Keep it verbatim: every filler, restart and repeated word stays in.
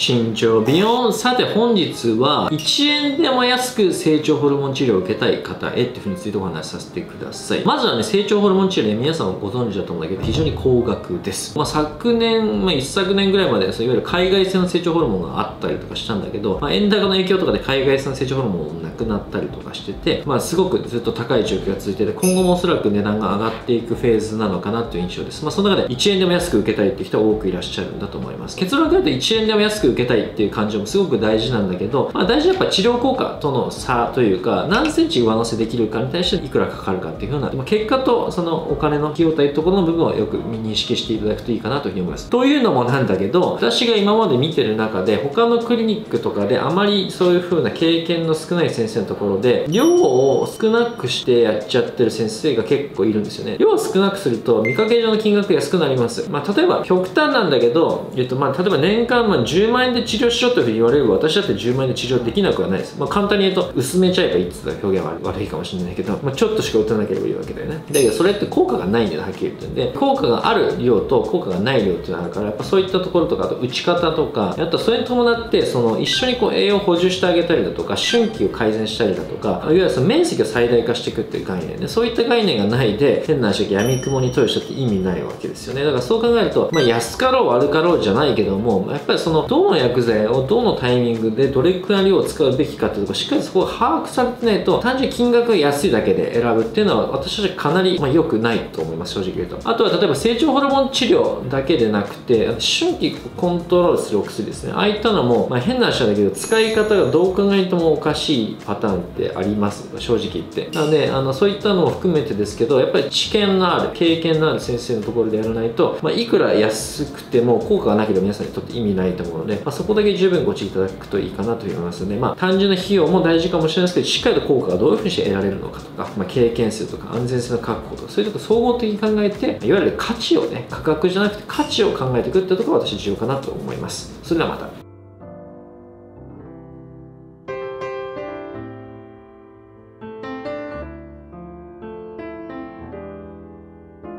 身長美容。さて本日はいちえんでも安く成長ホルモン治療を受けたい方へっていうふうについてお話しさせてください。まずはね、成長ホルモン治療ね、皆さんもご存知だと思うんだけど非常に高額です。まあ、昨年、まあ、一昨年ぐらいまでそういわゆる海外製の成長ホルモンがあったりとかしたんだけど、まあ、円高の影響とかで海外製の成長ホルモンもなくなったりとかしてて、まあ、すごくずっと高い状況が続いてて、今後もおそらく値段が上がっていくフェーズなのかなという印象です。まあ、その中でいちえんでも安く受けたいっていう人は多くいらっしゃるんだと思います。結論から言うといちえんでも安く受けたいっていう感情もすごく大事なんだけど、まあ、大事なやっぱ治療効果との差というか、何センチ上乗せできるかに対していくらかかるかっていうふうな、まあ、結果とそのお金の費用対ところの部分をよく認識していただくといいかなというふうに思います。というのもなんだけど、私が今まで見てる中で他のクリニックとかであまりそういうふうな経験の少ない先生のところで量を少なくしてやっちゃってる先生が結構いるんですよね。量を少なくすると見かけ上の金額安くなります。まあ、例えば極端なんだけど、えっとまあ、例えば年間まあじゅうまんえんで治療しろというふうに言われれば、私だってじゅうまんえんで治療できなくはないです。まあ、簡単に言うと薄めちゃえばいいって言ったら表現は悪いかもしれないけど、まあ、ちょっとしか打たなければいいわけだよね。だけどそれって効果がないんだよ、はっきり言ってんで、効果がある量と効果がない量っていうのがあるから、やっぱそういったところとか、あと打ち方とか、あとそれに伴ってその一緒にこう栄養を補充してあげたりだとか、春季を改善したりだとか、いわゆるその面積を最大化していくっていう概念ね。そういった概念がないで変な話で闇雲に投与したって意味ないわけですよね。だからそう考えると、まあ、安かろう悪かろうじゃないけども、やっぱりそのどの薬剤をどのタイミングでどれくらい量を使うべきかっていうところ、しっかりそこを把握されてないと、単純に金額が安いだけで選ぶっていうのは私たちかなり、まあ、良くないと思います、正直言うと。あとは例えば成長ホルモン治療だけでなくて、春季コントロールするお薬ですね。ああいったのも、まあ、変な話なんだけど、使い方がどう考えてもおかしいパターンってあります、正直言って。なのであのそういったのも含めてですけど、やっぱり知見のある経験のある先生のところでやらないと、まあ、いくら安くても効果がなければ皆さんにとって意味ないと思うので、まあ、そこだけ十分ご注意いただくといいかなと思いますので、まあ、単純な費用も大事かもしれないですけど、しっかりと効果がどういうふうにして得られるのかとか、まあ、経験数とか安全性の確保とか、そういうとこ総合的に考えて、いわゆる価値をね、価格じゃなくて価値を考えていくってところが私重要かなと思います。それではまた。